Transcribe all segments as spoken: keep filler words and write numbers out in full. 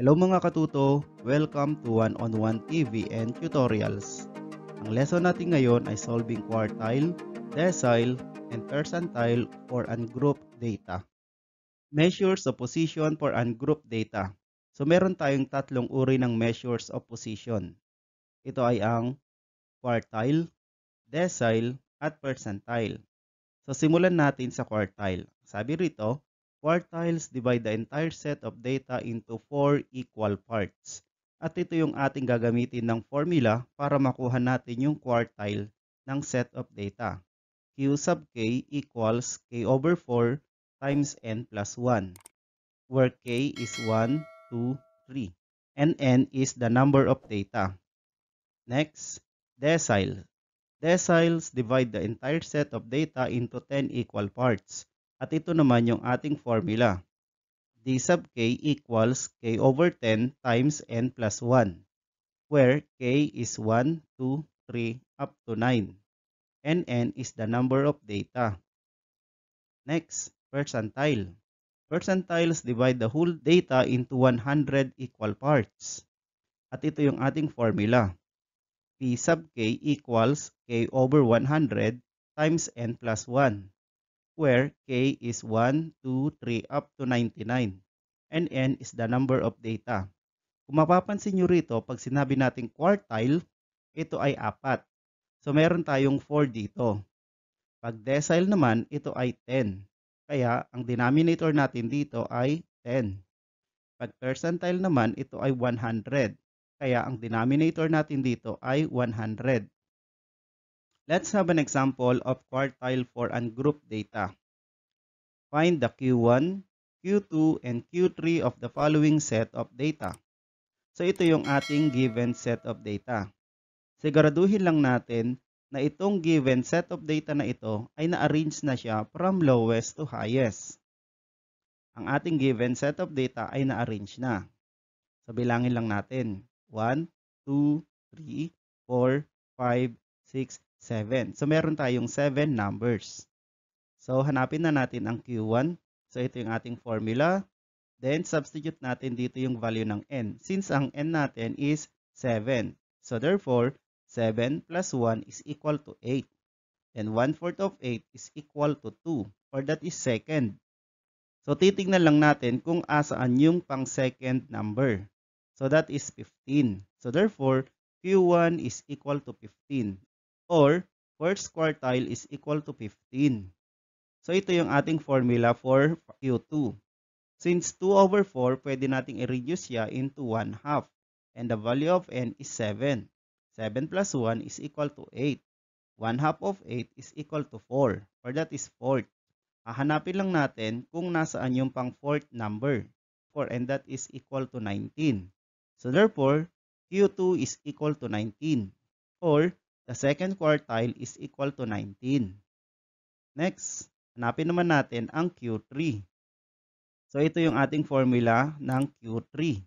Hello mga katuto! Welcome to OneOnJuan T V and Tutorials. Ang lesson natin ngayon ay solving quartile, decile, and percentile for ungrouped data. Measures of position for ungrouped data. So meron tayong tatlong uri ng measures of position. Ito ay ang quartile, decile, at percentile. So simulan natin sa quartile. Sabi rito, quartiles divide the entire set of data into four equal parts. At ito yung ating gagamitin ng formula para makuha natin yung quartile ng set of data. Q sub k equals k over four times n plus one, where k is one, two, three, and n is the number of data. Next, decile. Deciles divide the entire set of data into ten equal parts. At ito naman yung ating formula. D sub k equals k over ten times n plus one, where k is one, two, three, up to nine, and n is the number of data. Next, percentile. Percentiles divide the whole data into one hundred equal parts. At ito yung ating formula. P sub k equals k over one hundred times n plus one, where k is one, two, three, up to ninety-nine, and n is the number of data. Kung mapapansin nyo rito, pag sinabi natin quartile, ito ay apat. So meron tayong four dito. Pag decile naman, ito ay ten. Kaya ang denominator natin dito ay ten. Pag percentile naman, ito ay one hundred. Kaya ang denominator natin dito ay one hundred. Let's have an example of quartile for ungrouped data. Find the Q one, Q two, and Q three of the following set of data. So ito yung ating given set of data. Siguraduhin lang natin na itong given set of data na ito ay na-arrange na siya from lowest to highest. Ang ating given set of data ay na-arrange na. So bilangin lang natin. one, two, three, four, five, six, seven. So meron tayong seven numbers. So hanapin na natin ang Q one. So ito yung ating formula. Then substitute natin dito yung value ng n. Since ang n natin is seven. So therefore, seven plus one is equal to eight. Then one fourth of eight is equal to two. Or that is second. So titignan lang natin kung asaan yung pang second number. So that is fifteen. So therefore, Q one is equal to fifteen. Or, first quartile is equal to fifteen. So, ito yung ating formula for Q two. Since two over four, pwede nating i-reduce siya into one half. And the value of n is seven. seven plus one is equal to eight. one half of eight is equal to four. Or that is fourth. Hahanapin lang natin kung nasaan yung pang fourth number. four and that is equal to nineteen. So, therefore, Q two is equal to nineteen. Or, the second quartile is equal to nineteen. Next, hanapin naman natin ang Q three. So, ito yung ating formula ng Q three.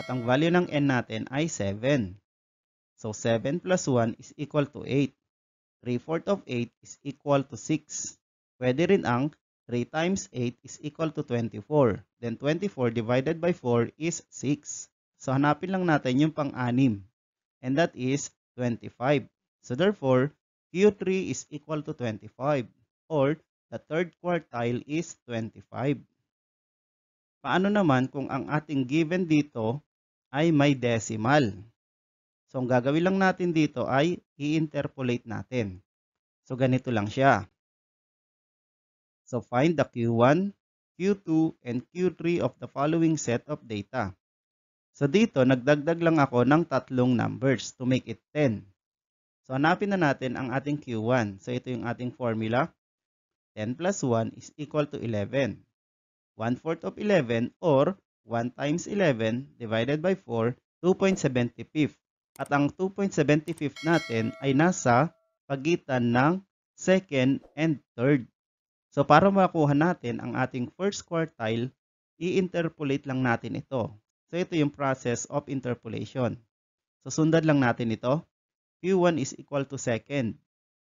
At ang value ng n natin ay seven. So, seven plus one is equal to eight. three fourths of eight is equal to six. Pwede rin ang three times eight is equal to twenty-four. Then, twenty-four divided by four is six. So, hanapin lang natin yung pang-anim. And that is twenty-five. So therefore, Q three is equal to twenty-five, or the third quartile is twenty-five. Paano naman kung ang ating given dito ay may decimal? So ang gagawin lang natin dito ay i-interpolate natin. So ganito lang siya. So find the Q one, Q two, and Q three of the following set of data. So dito, nagdagdag lang ako ng tatlong numbers to make it ten. So, hanapin na natin ang ating Q one. So, ito yung ating formula. ten plus one is equal to eleven. one fourth of eleven or one times eleven divided by four, two point seven five. At ang two point seven five natin ay nasa pagitan ng second and third. So, para makuha natin ang ating first quartile, i-interpolate lang natin ito. So, ito yung process of interpolation. So, sundan lang natin ito. Q one is equal to second.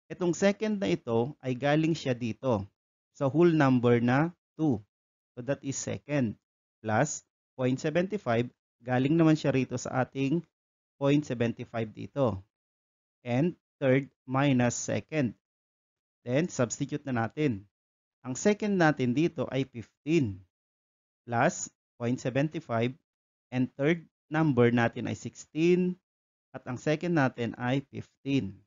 Itong second na ito ay galing siya dito. So, whole number na two. So, that is second. Plus, zero point seven five. Galing naman siya rito sa ating zero point seven five dito. And third minus second. Then substitute na natin. Ang second natin dito ay fifteen plus zero point seven five. And third number natin ay sixteen. At ang second natin ay fifteen.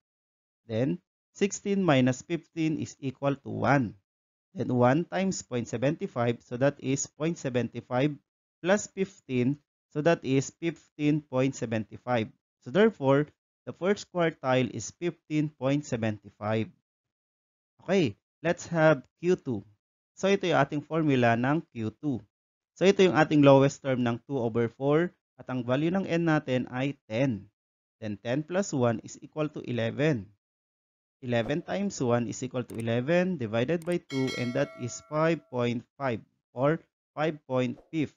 Then sixteen minus fifteen is equal to one. Then one times zero point seven five, so that is zero point seven five plus fifteen, so that is fifteen point seven five. So therefore, the first quartile is fifteen point seven five. Okay, let's have Q two. So ito yung ating formula ng Q two. So ito yung ating lowest term ng two over four at ang value ng n natin ay ten. Then ten plus one is equal to eleven. eleven times one is equal to eleven divided by two, and that is five point five or five point five.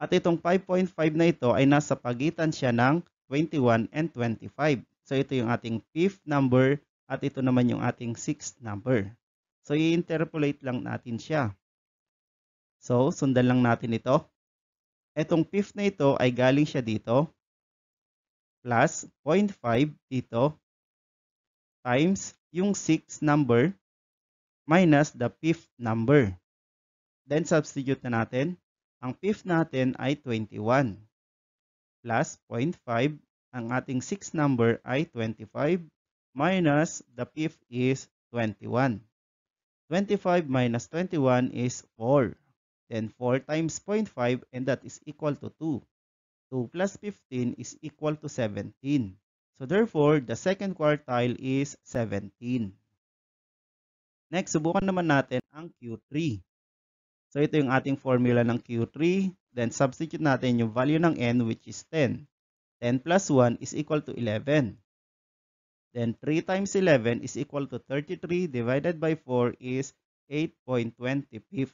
At itong five point five na ito ay nasa pagitan siya ng twenty-one and twenty-five. So ito yung ating fifth number at ito naman yung ating sixth number. So i-interpolate lang natin siya. So sundan lang natin ito. Itong fifth na ito ay galing siya dito plus zero point five dito, times yung sixth number minus the fifth number. Then substitute na natin. Ang fifth natin ay twenty-one plus zero point five. Ang ating sixth number ay twenty-five minus the fifth is twenty-one. twenty-five minus twenty-one is four. Then four times zero point five, and that is equal to two. two plus fifteen is equal to seventeen. So therefore, the second quartile is seventeen. Next, subukan naman natin ang Q three. So ito yung ating formula ng Q three. Then substitute natin yung value ng n, which is ten. ten plus one is equal to eleven. Then three times eleven is equal to thirty-three divided by four is eight point two five.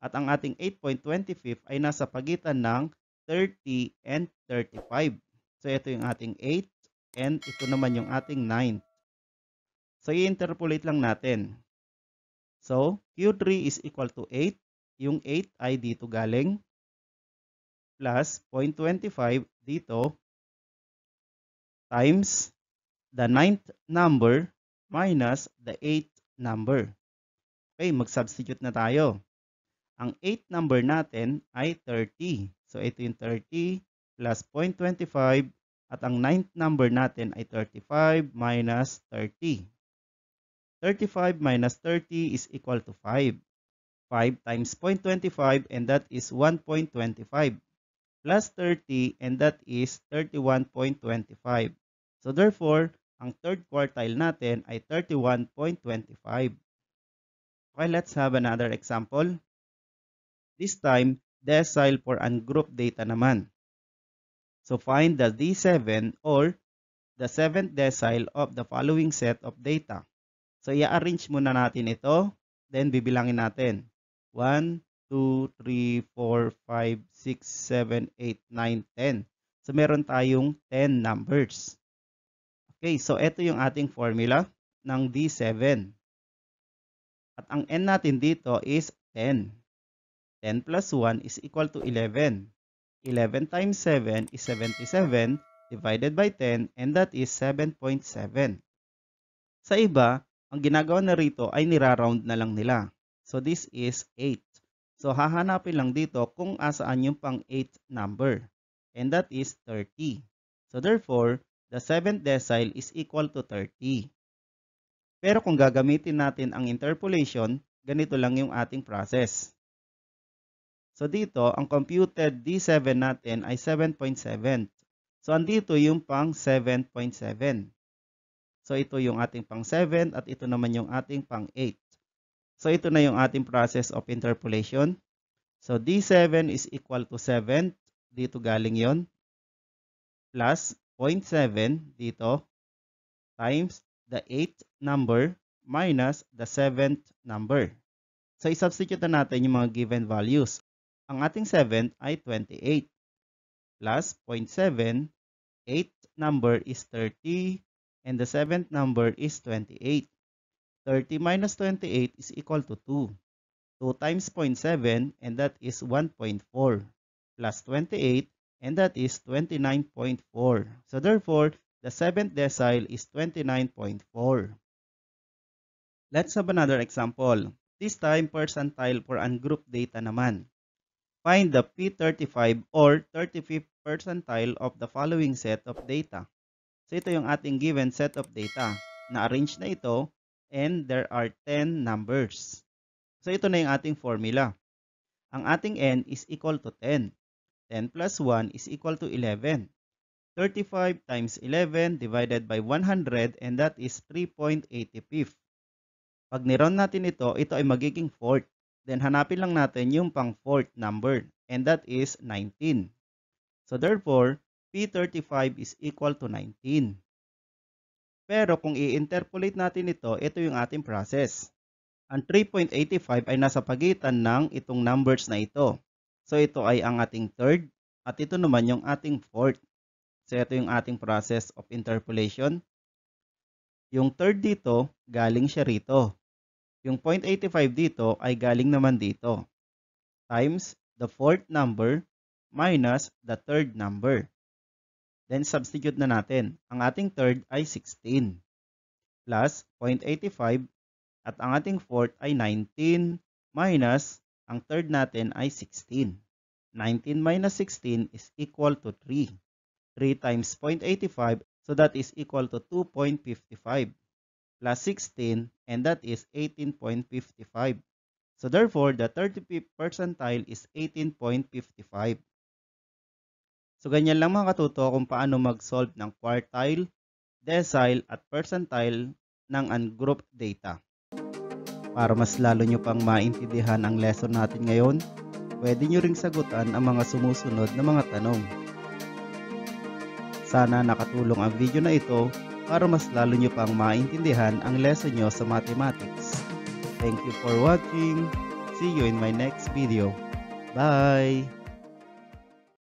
At ang ating eight point two five ay nasa pagitan ng thirty and thirty-five. So, ito yung ating eighth and ito naman yung ating ninth. So, i-interpolate lang natin. So, Q three is equal to eight. Yung eight ay dito galing. Plus zero point two five dito times the ninth number minus the eighth number. Okay, mag-substitute na tayo. Ang eighth number natin ay thirty. So, ito yung thirty plus zero point two five, at ang ninth number natin ay thirty-five minus thirty. thirty-five minus thirty is equal to five. five times zero point two five, and that is one point two five plus thirty, and that is thirty-one point two five. So therefore, ang third quartile natin ay thirty-one point two five. Okay, let's have another example. This time, decile for ungrouped data naman. So find the D seven or the seventh decile of the following set of data. So i-arrange muna natin ito, then bibilangin natin. one, two, three, four, five, six, seven, eight, nine, ten. So meron tayong ten numbers. Okay, so ito yung ating formula ng D seven. At ang n natin dito is ten. ten plus one is equal to eleven. eleven times seven is seventy-seven divided by ten, and that is seven point seven. Sa iba, ang ginagawa na rito ay niraround na lang nila. So this is eight. So hahanapin lang dito kung asaan yung pang eighth number, and that is thirty. So therefore, the seventh decile is equal to thirty. Pero kung gagamitin natin ang interpolation, ganito lang yung ating process. So dito, ang computed D seven natin ay seven point seven. So andito yung pang seven point seven. So ito yung ating pang seven at ito naman yung ating pang eight. So ito na yung ating process of interpolation. So D seven is equal to seven. Dito galing yon. Plus zero point seven dito. Times the eighth number minus the seventh number. So i-substitute na natin yung mga given values. Ang ating seventh ay twenty-eight plus zero point seven, eighth number is thirty, and the seventh number is twenty-eight. thirty minus twenty-eight is equal to two. two times zero point seven, and that is one point four, plus twenty-eight, and that is twenty-nine point four. So therefore, the seventh decile is twenty-nine point four. Let's have another example. This time, percentile for ungrouped data naman. Find the P thirty-five or thirty-fifth percentile of the following set of data. So ito yung ating given set of data. Na-arrange na ito, and there are ten numbers. So ito na yung ating formula. Ang ating n is equal to ten. ten plus one is equal to eleven. thirty-five times eleven divided by one hundred, and that is three point eight five. Pag niround natin ito, ito ay magiging fourth. Then hanapin lang natin yung pang fourth number, and that is nineteen. So therefore, P thirty-five is equal to nineteen. Pero kung i-interpolate natin ito, ito yung ating process. Ang three point eight five ay nasa pagitan ng itong numbers na ito. So ito ay ang ating third, at ito naman yung ating fourth. So ito yung ating process of interpolation. Yung third dito, galing siya rito. Yung zero point eight five dito ay galing naman dito. Times the fourth number minus the third number. Then substitute na natin. Ang ating third ay sixteen plus zero point eight five, at ang ating fourth ay nineteen minus ang third natin ay sixteen. nineteen minus sixteen is equal to three. three times zero point eight five, so that is equal to two point five five plus sixteen, and that is eighteen point five five. So therefore, the thirty-fifth percentile is eighteen point five five. So, ganyan lang mga katuto kung paano mag-solve ng quartile, decile at percentile ng ungrouped data. Para mas lalo nyo pang maintindihan ang lesson natin ngayon, pwede nyo ring sagutan ang mga sumusunod na mga tanong. Sana nakatulong ang video na ito para mas lalo nyo pang maintindihan ang lesson nyo sa mathematics. Thank you for watching. See you in my next video. Bye!